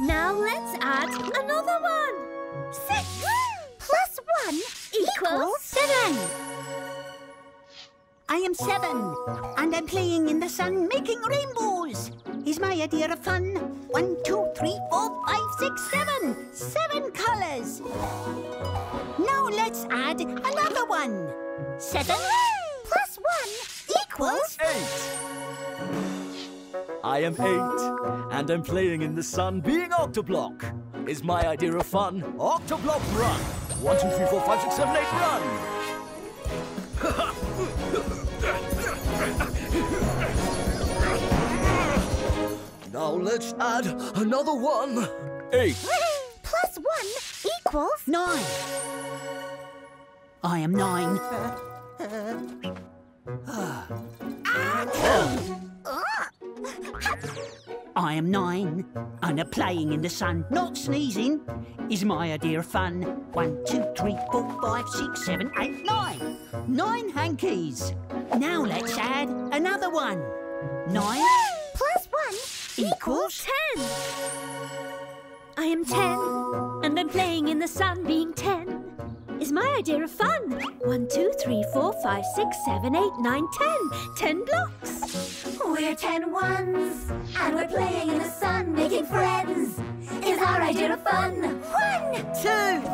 Now let's add another one. 6 plus 1 equals 7. I am 7, and I'm playing in the sun making rainbows. Is my idea of fun? 1, 2, 3, 4, 5, 6, 7. 7 colours. Now let's add another one. 7 plus 1 equals 8. I am 8, and I'm playing in the sun being Octoblock. Is my idea of fun? Octoblock run. 1, 2, 3, 4, 5, 6, 7, 8, run. Now let's add another one. 8 plus 1 equals 9. I am 9. I am 9, and I'm playing in the sun, not sneezing. Is my idea of fun? 1, 2, 3, 4, 5, 6, 7, 8, 9. 9 hankies. Now let's add another one. 9 plus 1 equals 10. I am 10, and I'm playing in the sun being 10. Is my idea of fun? 1, 2, 3, 4, 5, 6, 7, 8, 9, 10. 10 blocks. We're 10 ones, and we're playing in the sun making friends. Is our idea of fun? 1, 2, 3,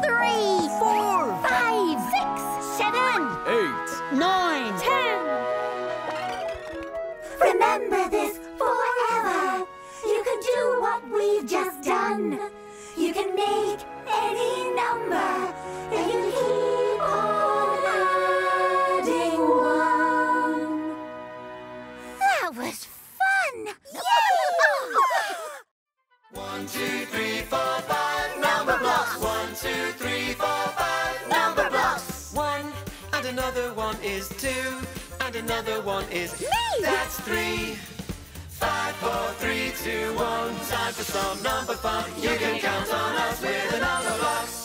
4, 5, 6, 7, 8, 9, 10. Remember this forever. You can do what we've just done. You can make any number if you keep on adding one. That was fun! Yay! 1, 2, 3, 4, 5, number blocks. 1, 2, 3, 4, 5, number blocks. 1 and another one is 2. And another one is me. That's 3. 5, 4, 3, 2, 1. Time for some number fun. You can count on us with a number box.